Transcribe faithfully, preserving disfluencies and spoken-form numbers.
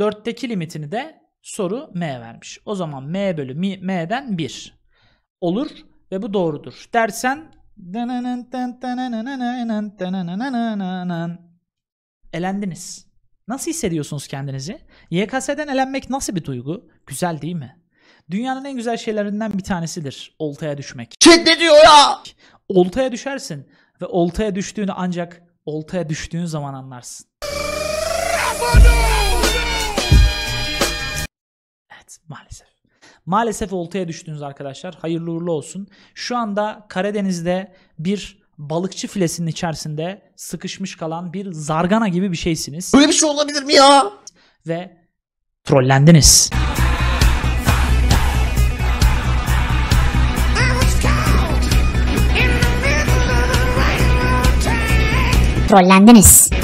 dörtteki limitini de soru M vermiş. O zaman M bölü M'den bir olur ve bu doğrudur dersen elendiniz. Nasıl hissediyorsunuz kendinizi? Y K S'den elenmek nasıl bir duygu? Güzel değil mi? Dünyanın en güzel şeylerinden bir tanesidir oltaya düşmek. Çet ne diyor ya? Oltaya düşersin ve oltaya düştüğünü ancak oltaya düştüğün zaman anlarsın. Evet, maalesef. Maalesef oltaya düştünüz arkadaşlar. Hayırlı uğurlu olsun. Şu anda Karadeniz'de bir balıkçı filesinin içerisinde sıkışmış kalan bir zargana gibi bir şeysiniz. Böyle bir şey olabilir mi ya? Ve trollendiniz. Trollendiniz.